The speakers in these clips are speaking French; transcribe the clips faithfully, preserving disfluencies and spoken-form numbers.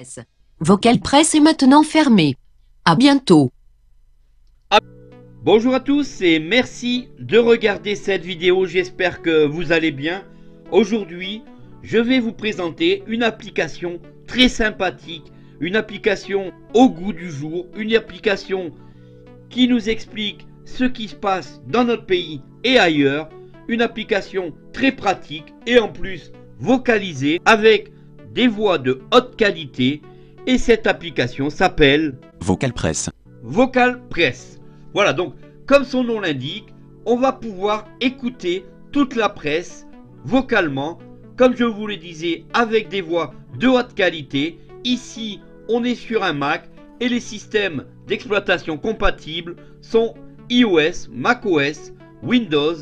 Press. Vocal Press est maintenant fermé. À bientôt. Bonjour à tous et merci de regarder cette vidéo, j'espère que vous allez bien. Aujourd'hui, je vais vous présenter une application très sympathique, une application au goût du jour, une application qui nous explique ce qui se passe dans notre pays et ailleurs, une application très pratique et en plus vocalisée avec des voix de haute qualité et cette application s'appelle Vocal Press. Vocal Press. Voilà, donc, comme son nom l'indique, on va pouvoir écouter toute la presse vocalement, comme je vous le disais, avec des voix de haute qualité. Ici, on est sur un Mac et les systèmes d'exploitation compatibles sont iOS, macOS, Windows,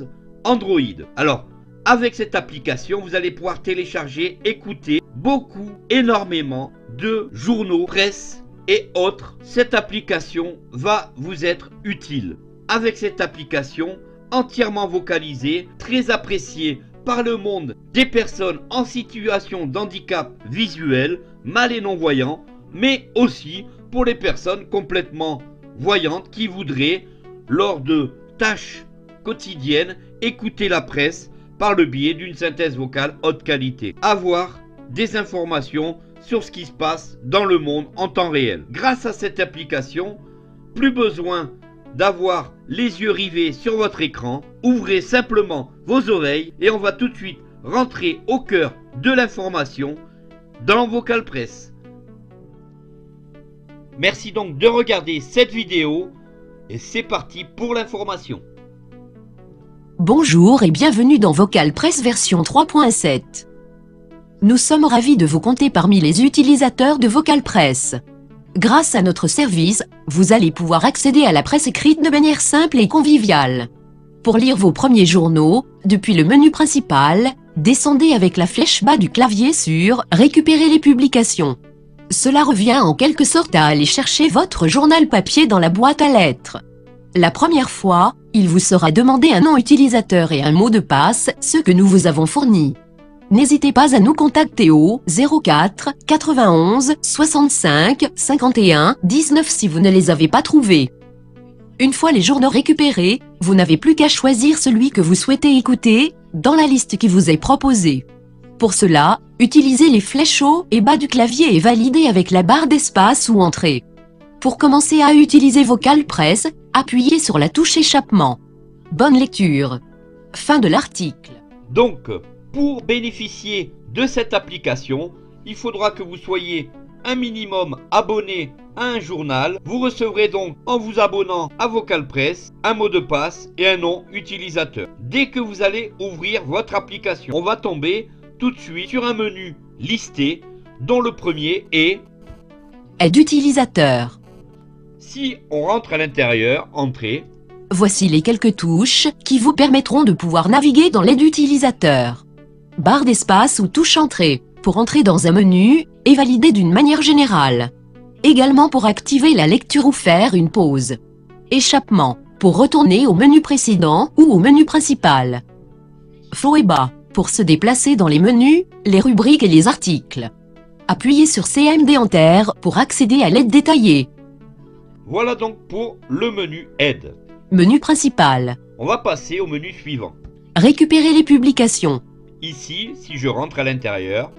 Android. Alors, avec cette application, vous allez pouvoir télécharger, écouter beaucoup, énormément de journaux, presse, et autres, cette application va vous être utile. Avec cette application entièrement vocalisée, très appréciée par le monde des personnes en situation d'handicap visuel, mal et non-voyants, mais aussi pour les personnes complètement voyantes qui voudraient, lors de tâches quotidiennes, écouter la presse par le biais d'une synthèse vocale haute qualité. Avoir des informations sur ce qui se passe dans le monde en temps réel. Grâce à cette application, plus besoin d'avoir les yeux rivés sur votre écran. Ouvrez simplement vos oreilles et on va tout de suite rentrer au cœur de l'information dans Vocal Press. Merci donc de regarder cette vidéo et c'est parti pour l'information. Bonjour et bienvenue dans Vocal Press version trois point sept. Nous sommes ravis de vous compter parmi les utilisateurs de Vocal Press. Grâce à notre service, vous allez pouvoir accéder à la presse écrite de manière simple et conviviale. Pour lire vos premiers journaux, depuis le menu principal, descendez avec la flèche bas du clavier sur « Récupérer les publications ». Cela revient en quelque sorte à aller chercher votre journal papier dans la boîte à lettres. La première fois, il vous sera demandé un nom utilisateur et un mot de passe, ce que nous vous avons fourni. N'hésitez pas à nous contacter au zéro quatre, quatre-vingt-onze, soixante-cinq, cinquante et un, dix-neuf si vous ne les avez pas trouvés. Une fois les journaux récupérés, vous n'avez plus qu'à choisir celui que vous souhaitez écouter dans la liste qui vous est proposée. Pour cela, utilisez les flèches haut et bas du clavier et validez avec la barre d'espace ou entrée. Pour commencer à utiliser Vocal Press, appuyez sur la touche échappement. Bonne lecture. Fin de l'article. Donc, pour bénéficier de cette application, il faudra que vous soyez un minimum abonné à un journal. Vous recevrez donc, en vous abonnant à Vocal Press, un mot de passe et un nom utilisateur. Dès que vous allez ouvrir votre application, on va tomber tout de suite sur un menu listé, dont le premier est « Aide utilisateur ». Si on rentre à l'intérieur, « Entrée ». Voici les quelques touches qui vous permettront de pouvoir naviguer dans l'aide utilisateur. Barre d'espace ou touche entrée, pour entrer dans un menu et valider d'une manière générale. Également pour activer la lecture ou faire une pause. Échappement, pour retourner au menu précédent ou au menu principal. Flot et bas, pour se déplacer dans les menus, les rubriques et les articles. Appuyez sur C M D Enter pour accéder à l'aide détaillée. Voilà donc pour le menu aide. Menu principal. On va passer au menu suivant. Récupérer les publications. Ici, si je rentre à l'intérieur,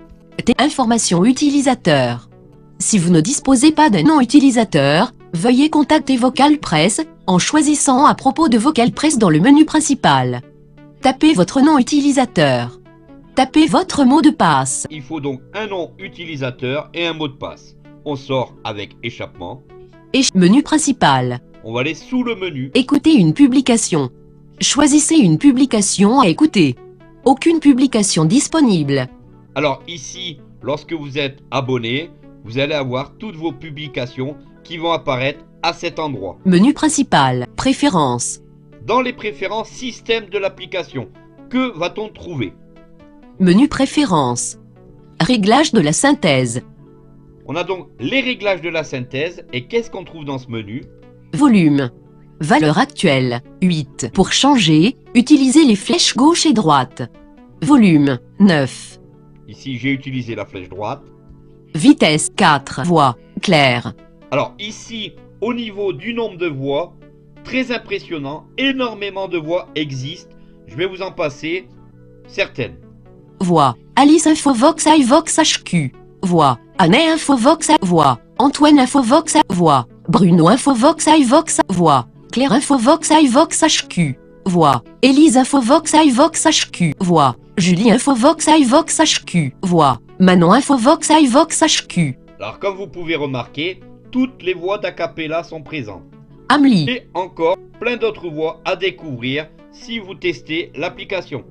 information utilisateur. Si vous ne disposez pas d'un nom utilisateur, veuillez contacter Vocal Press en choisissant à propos de Vocal Press dans le menu principal. Tapez votre nom utilisateur. Tapez votre mot de passe. Il faut donc un nom utilisateur et un mot de passe. On sort avec échappement. Et menu principal. On va aller sous le menu. Écoutez une publication. Choisissez une publication à écouter. Aucune publication disponible. Alors ici, lorsque vous êtes abonné, vous allez avoir toutes vos publications qui vont apparaître à cet endroit. Menu principal, préférences. Dans les préférences système de l'application, que va-t-on trouver? Menu préférences, réglages de la synthèse. On a donc les réglages de la synthèse et qu'est-ce qu'on trouve dans ce menu? Volume. Valeur actuelle, huit. Pour changer, utilisez les flèches gauche et droite. Volume, neuf. Ici, j'ai utilisé la flèche droite. vitesse quatre voix, claire. Alors ici, au niveau du nombre de voix, très impressionnant, énormément de voix existent. Je vais vous en passer certaines. Voix, Alice Infovox iVox H Q. Voix, Anne Infovox voix, Antoine Infovox voix, Bruno Infovox iVox voix, Claire Infovox iVox H Q. Voix, Élise Infovox iVox H Q. Voix, Julie Infovox iVox H Q. Voix, Manon Infovox iVox H Q. Alors comme vous pouvez remarquer, toutes les voix d'Acapella sont présentes. Amélie. Et encore plein d'autres voix à découvrir si vous testez l'application.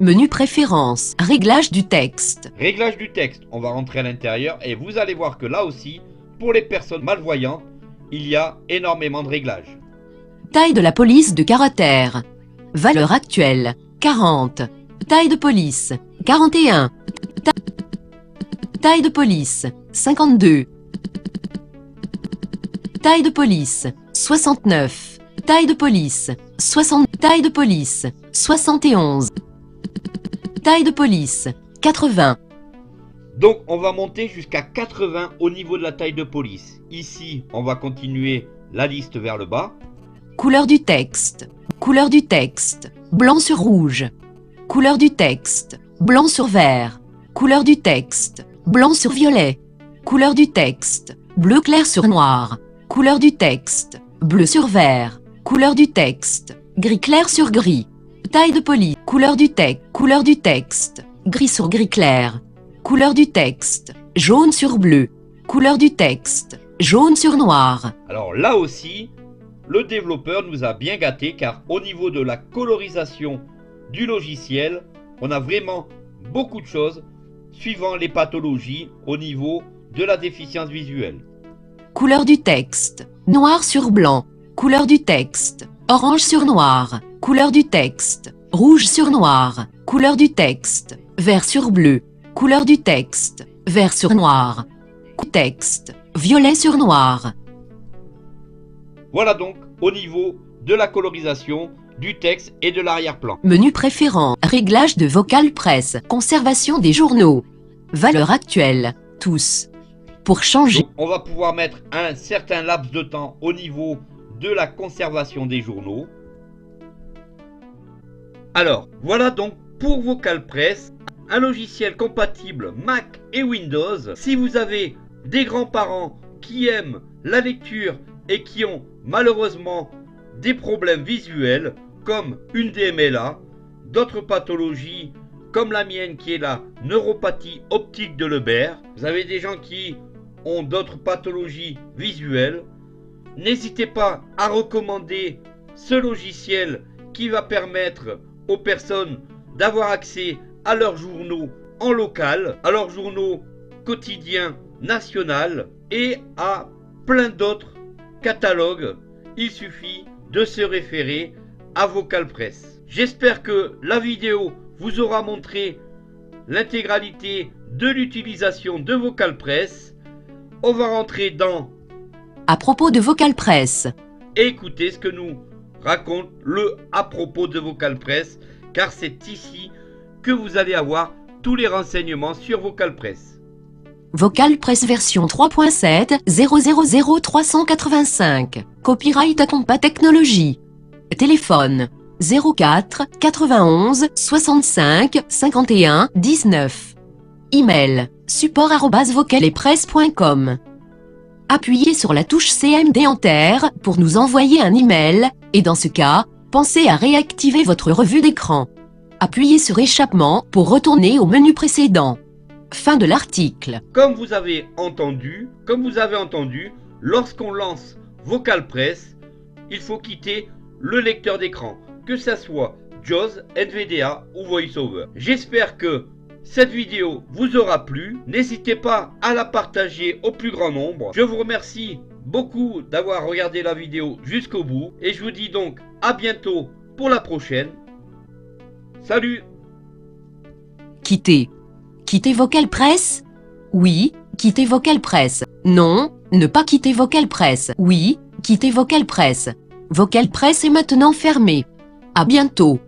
Menu préférence, réglage du texte. Réglage du texte, on va rentrer à l'intérieur et vous allez voir que là aussi, pour les personnes malvoyantes, il y a énormément de réglages. Taille de la police de caractère. Valeur actuelle, quarante. Taille de police, quarante et un. Taille de police, cinquante-deux. Taille de police, soixante-neuf. Taille de police, soixante. Taille de police, soixante et onze. Taille de police, quatre-vingts. Donc on va monter jusqu'à quatre-vingts au niveau de la taille de police. Ici, on va continuer la liste vers le bas. Couleur du texte. Couleur du texte. Blanc sur rouge. Couleur du texte. Blanc sur vert. Couleur du texte. Blanc sur violet. Couleur du texte. Bleu clair sur noir. Couleur du texte, bleu sur vert. Couleur du texte, gris clair sur gris. Taille de police, couleur du texte, couleur du texte, gris sur gris clair. Couleur du texte, jaune sur bleu. Couleur du texte, jaune sur noir. Alors là aussi, le développeur nous a bien gâtés car au niveau de la colorisation du logiciel, on a vraiment beaucoup de choses suivant les pathologies au niveau de la déficience visuelle. Couleur du texte, noir sur blanc. Couleur du texte, orange sur noir. Couleur du texte, rouge sur noir. Couleur du texte, vert sur bleu. Couleur du texte, vert sur noir. Texte, violet sur noir. Voilà donc au niveau de la colorisation du texte et de l'arrière-plan. Menu préférant, réglage de vocal presse, conservation des journaux. Valeur actuelle, tous. Pour changer. Donc, on va pouvoir mettre un certain laps de temps au niveau de la conservation des journaux. Alors, voilà donc pour VocalPress, un logiciel compatible Mac et Windows. Si vous avez des grands-parents qui aiment la lecture et qui ont malheureusement des problèmes visuels, comme une D M L A, d'autres pathologies, comme la mienne qui est la neuropathie optique de Leber, vous avez des gens qui ont d'autres pathologies visuelles, n'hésitez pas à recommander ce logiciel qui va permettre aux personnes d'avoir accès à leurs journaux en local, à leurs journaux quotidiens nationaux et à plein d'autres catalogues. Il suffit de se référer à VocalPress. J'espère que la vidéo vous aura montré l'intégralité de l'utilisation de VocalPress. On va rentrer dans à propos de VocalPress. Et écoutez ce que nous raconte le à propos de VocalPress, car c'est ici que vous allez avoir tous les renseignements sur VocalPress. VocalPress version trois point sept point zéro zéro zéro trois cent quatre-vingt-cinq. Copyright Acompa Technologies. Téléphone zéro quatre quatre-vingt-onze soixante-cinq cinquante et un dix-neuf. Email support arobase vocal et presse point com. Appuyez sur la touche C M D Enter pour nous envoyer un email, et dans ce cas, pensez à réactiver votre revue d'écran. Appuyez sur Échappement pour retourner au menu précédent. Fin de l'article. Comme vous avez entendu, comme vous avez entendu, lorsqu'on lance VocalPress, il faut quitter le lecteur d'écran, que ça soit JAWS, N V D A ou VoiceOver. J'espère que cette vidéo vous aura plu. N'hésitez pas à la partager au plus grand nombre. Je vous remercie beaucoup d'avoir regardé la vidéo jusqu'au bout. Et je vous dis donc à bientôt pour la prochaine. Salut! Quittez. Quittez VocalPress? Oui, quittez VocalPress. Non, ne pas quitter VocalPress. Oui, quittez VocalPress. VocalPress est maintenant fermé. À bientôt.